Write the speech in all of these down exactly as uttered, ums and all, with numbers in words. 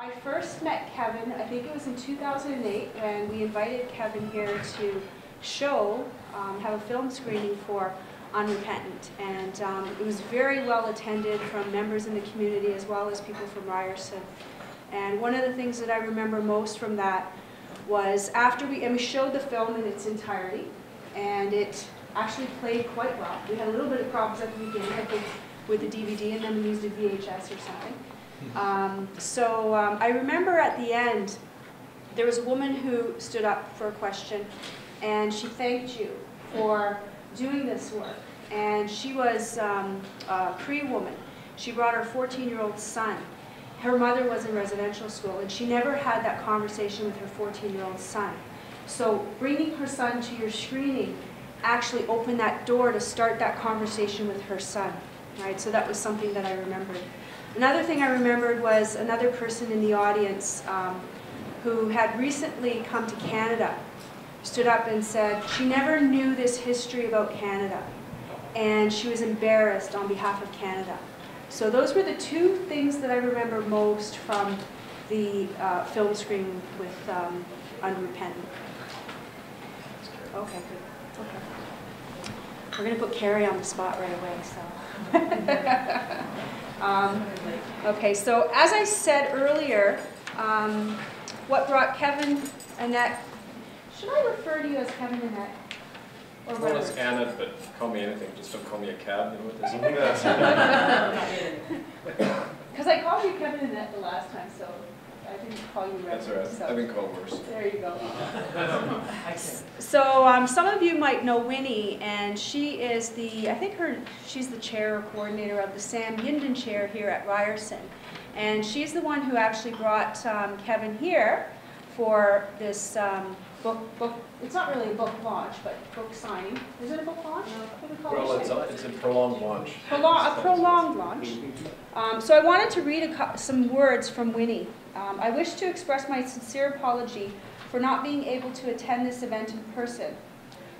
I first met Kevin, I think it was in two thousand eight, when we invited Kevin here to show, um, have a film screening for Unrepentant. And um, it was very well attended from members in the community as well as people from Ryerson. And one of the things that I remember most from that was after we, and we showed the film in its entirety, and it actually played quite well. We had a little bit of problems at the beginning, I think, with the D V D, and then we used a V H S or something. Um, so um, I remember at the end, there was a woman who stood up for a question, and she thanked you for doing this work. And she was um, a Cree woman. She brought her fourteen-year-old son. Her mother was in residential school, and she never had that conversation with her fourteen-year-old son. So bringing her son to your screening actually opened that door to start that conversation with her son, right? So that was something that I remembered. Another thing I remembered was another person in the audience um, who had recently come to Canada stood up and said she never knew this history about Canada, and she was embarrassed on behalf of Canada. So those were the two things that I remember most from the uh, film screen with um, Unrepentant. Okay, good. Okay. We're going to put Carrie on the spot right away, so. um, okay, so as I said earlier, um, what brought Kevin Annett, should I refer to you as Kevin Annett? Well, it's Annett, but call me anything. Just don't call me a cab. You know what this is. Because I called you Kevin Annett the last time, so I didn't call you Reverend. That's all right. So. I've been called worse. There you go. So um, some of you might know Winnie, and she is the, I think her, she's the chair or coordinator of the Sam Gindin Chair here at Ryerson. And she's the one who actually brought um, Kevin here for this um, Book, book, it's not really a book launch, but book signing. Is it a book launch? No. Well, it's, a, it's a prolonged launch. Prolong, a prolonged launch. Um, so I wanted to read a, some words from Winnie. Um, I wish to express my sincere apology for not being able to attend this event in person.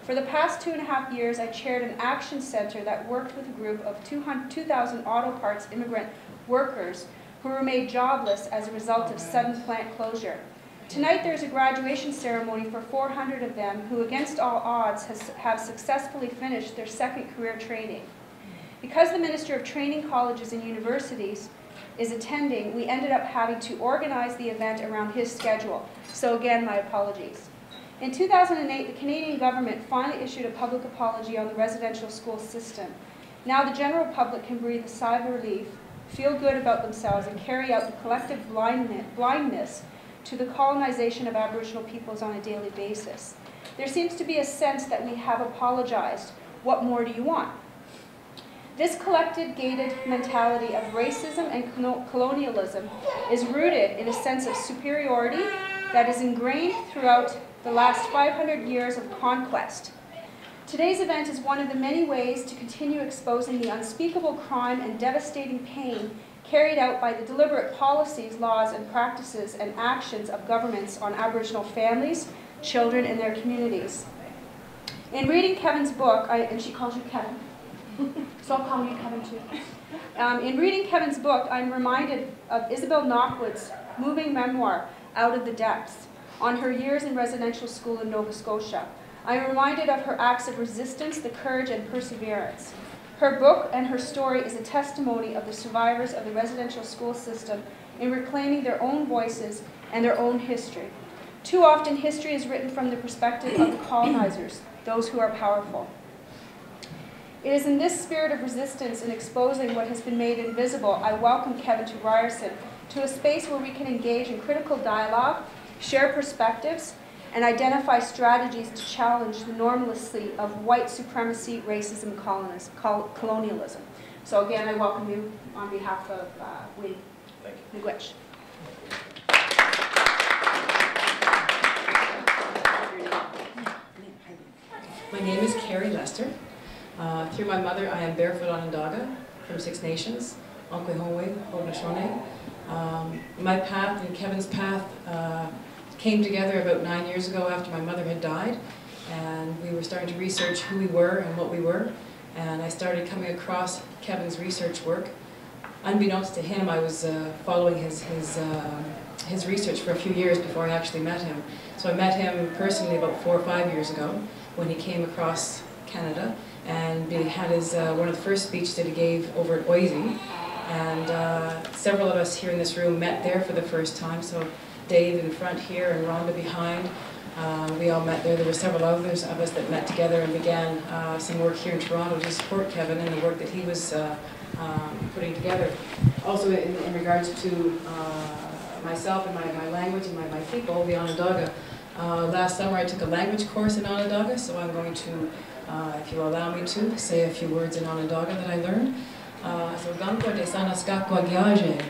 For the past two and a half years, I chaired an action center that worked with a group of two thousand auto parts immigrant workers who were made jobless as a result of sudden plant closure. Tonight there's a graduation ceremony for four hundred of them who, against all odds, has, have successfully finished their second career training. Because the Minister of Training Colleges and Universities is attending, we ended up having to organize the event around his schedule. So again, my apologies. In two thousand eight, the Canadian government finally issued a public apology on the residential school system. Now the general public can breathe a sigh of relief, feel good about themselves, and carry out the collective blindness to the colonization of Aboriginal peoples on a daily basis. There seems to be a sense that we have apologized. What more do you want? This collective gated mentality of racism and colonialism is rooted in a sense of superiority that is ingrained throughout the last five hundred years of conquest. Today's event is one of the many ways to continue exposing the unspeakable crime and devastating pain carried out by the deliberate policies, laws, and practices and actions of governments on Aboriginal families, children, and their communities. In reading Kevin's book, I, and she calls you Kevin, so I'll call you Kevin too. Um, in reading Kevin's book, I'm reminded of Isabel Knockwood's moving memoir, Out of the Depths, on her years in residential school in Nova Scotia. I'm reminded of her acts of resistance, the courage, and perseverance. Her book and her story is a testimony of the survivors of the residential school system in reclaiming their own voices and their own history. Too often, history is written from the perspective of the colonizers, those who are powerful. It is in this spirit of resistance and exposing what has been made invisible, I welcome Kevin to Ryerson, to a space where we can engage in critical dialogue, share perspectives, and identify strategies to challenge the normalcy of white supremacy, racism, and colonialism. So again, I welcome you on behalf of uh, Wade. Thank you. Miigwech. My name is Carrie Lester. Uh, through my mother, I am barefoot Onondaga from Six Nations, Onkwehonwe, Haudenosaunee. Um, my path and Kevin's path uh, came together about nine years ago after my mother had died, and we were starting to research who we were and what we were, and I started coming across Kevin's research work. Unbeknownst to him, I was uh, following his, his uh, his research for a few years before I actually met him. So I met him personally about four or five years ago when he came across Canada, and he had his, uh, one of the first speeches that he gave over at Oise. And uh, several of us here in this room met there for the first time. So Dave in front here and Rhonda behind. Uh, we all met there. There were several others of us that met together and began uh, some work here in Toronto to support Kevin and the work that he was uh, um, putting together. Also in, in regards to uh, myself and my, my language and my, my people, the Onondaga. Uh, last summer I took a language course in Onondaga, so I'm going to, uh, if you allow me to, say a few words in Onondaga that I learned. Uh, so Ganko de Sanaskakwa Gyaje,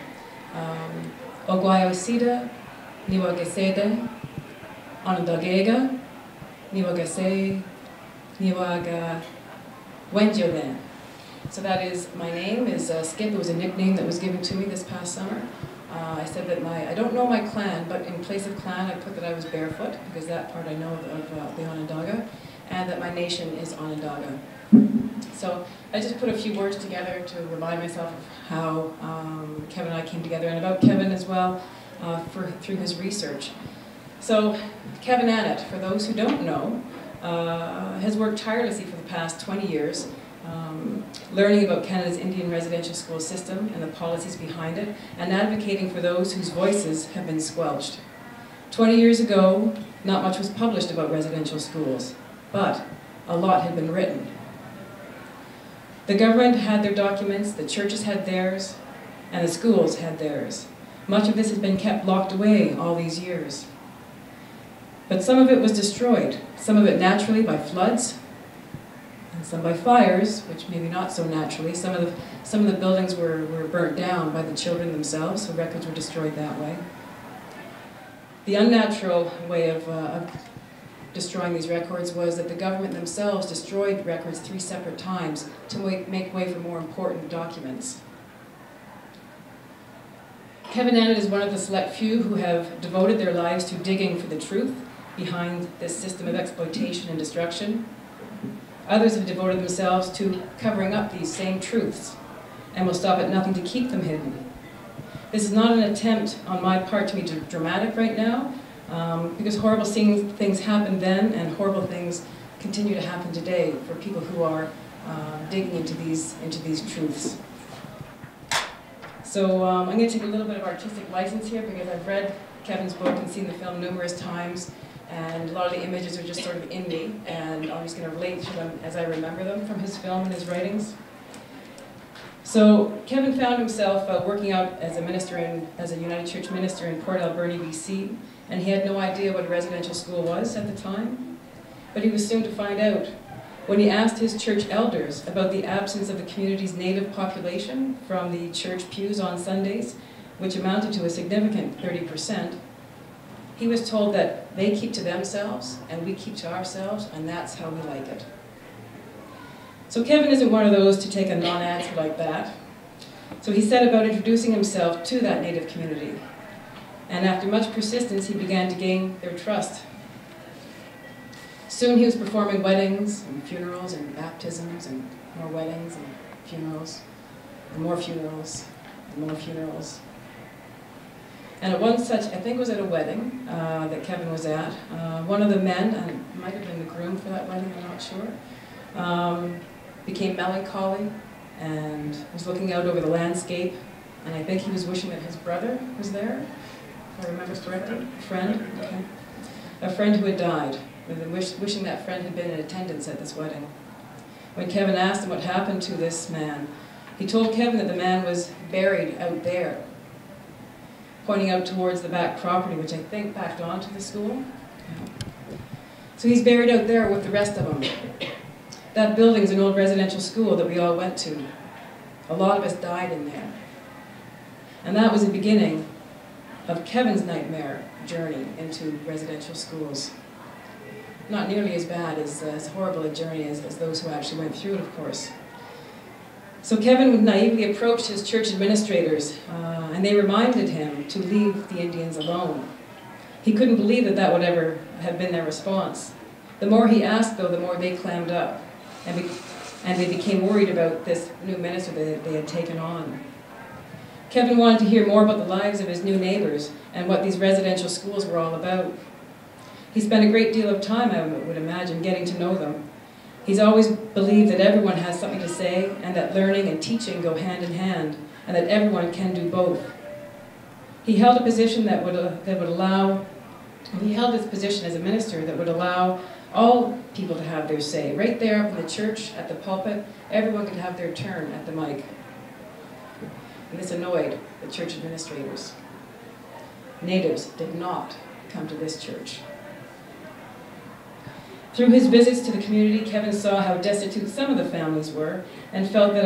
Ogwayosida, Niwagesede, Onondagega, Niwagase, Niwaga Wenjolen. So that is, my name is uh, Skip. It was a nickname that was given to me this past summer. Uh, I said that my, I don't know my clan, but in place of clan I put that I was barefoot, because that part I know of, of uh, the Onondaga, and that my nation is Onondaga. So I just put a few words together to remind myself of how um, Kevin and I came together, and about Kevin as well, uh, for, through his research. So Kevin Annett, for those who don't know, uh, has worked tirelessly for the past twenty years, um, learning about Canada's Indian residential school system and the policies behind it, and advocating for those whose voices have been squelched. twenty years ago, not much was published about residential schools, but a lot had been written. The government had their documents, the churches had theirs, and the schools had theirs. Much of this has been kept locked away all these years. But some of it was destroyed, some of it naturally by floods, and some by fires, which maybe not so naturally. Some of the, some of the buildings were, were burnt down by the children themselves, so records were destroyed that way. The unnatural way of, uh, of destroying these records was that the government themselves destroyed records three separate times to make way for more important documents. Kevin Annett is one of the select few who have devoted their lives to digging for the truth behind this system of exploitation and destruction. Others have devoted themselves to covering up these same truths and will stop at nothing to keep them hidden. This is not an attempt on my part to be dramatic right now, Um, because horrible things happened then, and horrible things continue to happen today for people who are uh, digging into these, into these truths. So um, I'm going to take a little bit of artistic license here, because I've read Kevin's book and seen the film numerous times, and a lot of the images are just sort of in me, and I'm just going to relate to them as I remember them from his film and his writings. So Kevin found himself uh, working out as a minister in, as a United Church minister in Port Alberni, B C, and he had no idea what a residential school was at the time, but he was soon to find out when he asked his church elders about the absence of the community's native population from the church pews on Sundays, which amounted to a significant thirty percent. He was told that they keep to themselves and we keep to ourselves, and that's how we like it. So Kevin isn't one of those to take a non-answer like that. So he set about introducing himself to that native community. And after much persistence, he began to gain their trust. Soon he was performing weddings and funerals and baptisms and more weddings and funerals and more funerals and more funerals. And at one such, I think it was at a wedding uh, that Kevin was at, uh, one of the men, and it might have been the groom for that wedding, I'm not sure, um, became melancholy and was looking out over the landscape, and I think he was wishing that his brother was there. I remember correctly, a friend, okay. A friend who had died, with the wish, wishing that friend had been in attendance at this wedding. When Kevin asked him what happened to this man, he told Kevin that the man was buried out there, pointing out towards the back property, which I think backed onto the school. So he's buried out there with the rest of them. That building's an old residential school that we all went to. A lot of us died in there. And that was the beginning of Kevin's nightmare journey into residential schools. Not nearly as bad, as, as horrible a journey as, as those who actually went through it, of course. So Kevin naively approached his church administrators, uh, and they reminded him to leave the Indians alone. He couldn't believe that that would ever have been their response. The more he asked, though, the more they clammed up, and, be and they became worried about this new minister that they had taken on. Kevin wanted to hear more about the lives of his new neighbors and what these residential schools were all about. He spent a great deal of time, I would imagine, getting to know them. He's always believed that everyone has something to say and that learning and teaching go hand in hand and that everyone can do both. He held a position that would, uh, that would allow, he held his position as a minister that would allow all people to have their say. Right there up in the church, at the pulpit, everyone could have their turn at the mic. And this annoyed the church administrators. Natives did not come to this church. Through his visits to the community, Kevin saw how destitute some of the families were and felt that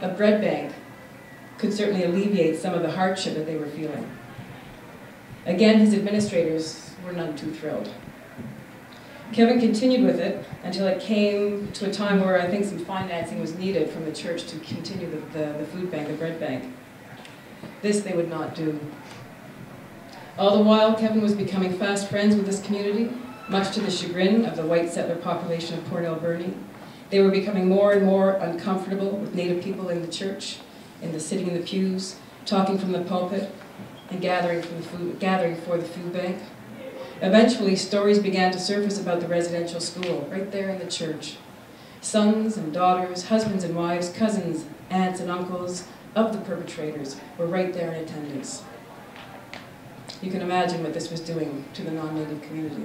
a, a bread bank could certainly alleviate some of the hardship that they were feeling. Again, his administrators were none too thrilled. Kevin continued with it until it came to a time where I think some financing was needed from the church to continue the, the, the food bank, the bread bank. This they would not do. All the while, Kevin was becoming fast friends with this community, much to the chagrin of the white settler population of Port Alberni. They were becoming more and more uncomfortable with Native people in the church, in the sitting in the pews, talking from the pulpit, and gathering, from the food, gathering for the food bank. Eventually, stories began to surface about the residential school, right there in the church. Sons and daughters, husbands and wives, cousins, aunts and uncles of the perpetrators were right there in attendance. You can imagine what this was doing to the non-Native community.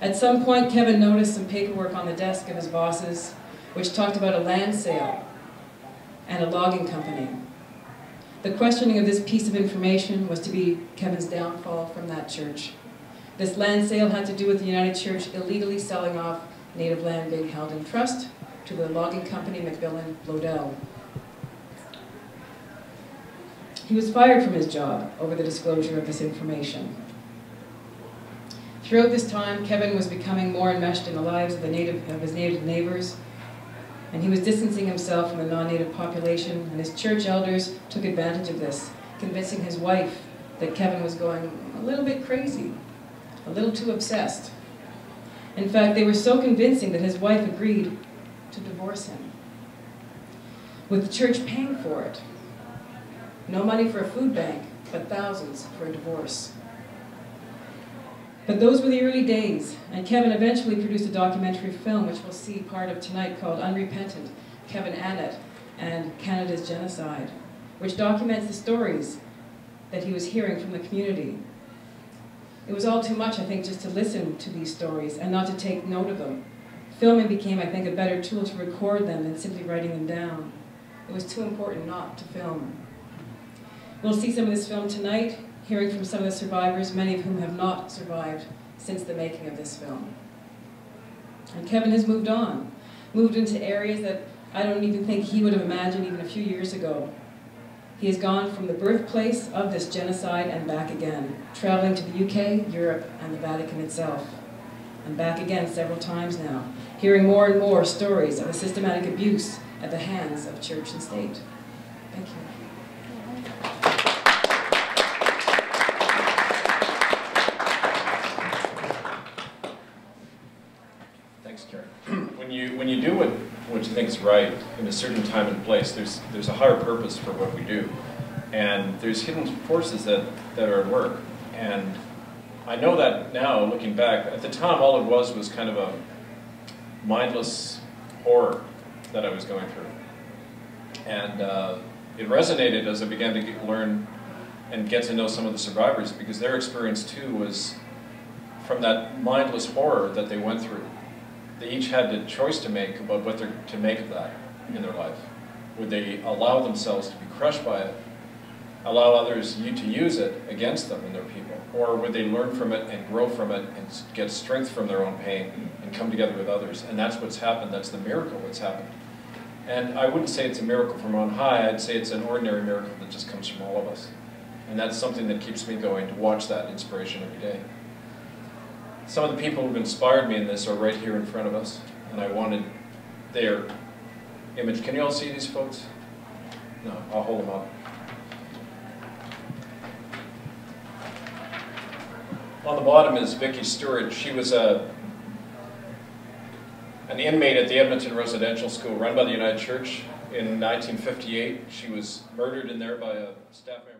At some point, Kevin noticed some paperwork on the desk of his bosses, which talked about a land sale and a logging company. The questioning of this piece of information was to be Kevin's downfall from that church. This land sale had to do with the United Church illegally selling off native land being held in trust to the logging company McMillan Bloedel. He was fired from his job over the disclosure of this information. Throughout this time, Kevin was becoming more enmeshed in the lives of, the native, of his native neighbors, and he was distancing himself from the non-native population, and his church elders took advantage of this, convincing his wife that Kevin was going a little bit crazy, a little too obsessed. In fact, they were so convincing that his wife agreed to divorce him, with the church paying for it. No money for a food bank, but thousands for a divorce. But those were the early days, and Kevin eventually produced a documentary film, which we'll see part of tonight, called Unrepentant, Kevin Annett and Canada's Genocide, which documents the stories that he was hearing from the community. It was all too much, I think, just to listen to these stories and not to take note of them. Filming became, I think, a better tool to record them than simply writing them down. It was too important not to film. We'll see some of this film tonight, hearing from some of the survivors, many of whom have not survived since the making of this film. And Kevin has moved on, moved into areas that I don't even think he would have imagined even a few years ago. He has gone from the birthplace of this genocide and back again, traveling to the U K, Europe, and the Vatican itself. And back again several times now, hearing more and more stories of the systematic abuse at the hands of church and state. Thank you. Thanks, Carrie. When you, when you do what what you think is right in a certain time and place, there's, there's a higher purpose for what we do. And there's hidden forces that, that are at work. And I know that now, looking back. At the time, all it was was kind of a mindless horror that I was going through. And uh, it resonated as I began to get, learn and get to know some of the survivors, because their experience too was from that mindless horror that they went through. They each had the choice to make about what they're to make of that in their life. Would they allow themselves to be crushed by it, allow others to use it against them and their people, or would they learn from it and grow from it and get strength from their own pain and come together with others? And that's what's happened. That's the miracle that's happened. And I wouldn't say it's a miracle from on high. I'd say it's an ordinary miracle that just comes from all of us. And that's something that keeps me going, to watch that inspiration every day. Some of the people who've inspired me in this are right here in front of us, and I wanted their image. Can you all see these folks? No, I'll hold them up. On the bottom is Vicki Stewart. She was a, an inmate at the Edmonton Residential School run by the United Church in nineteen fifty-eight. She was murdered in there by a staff member.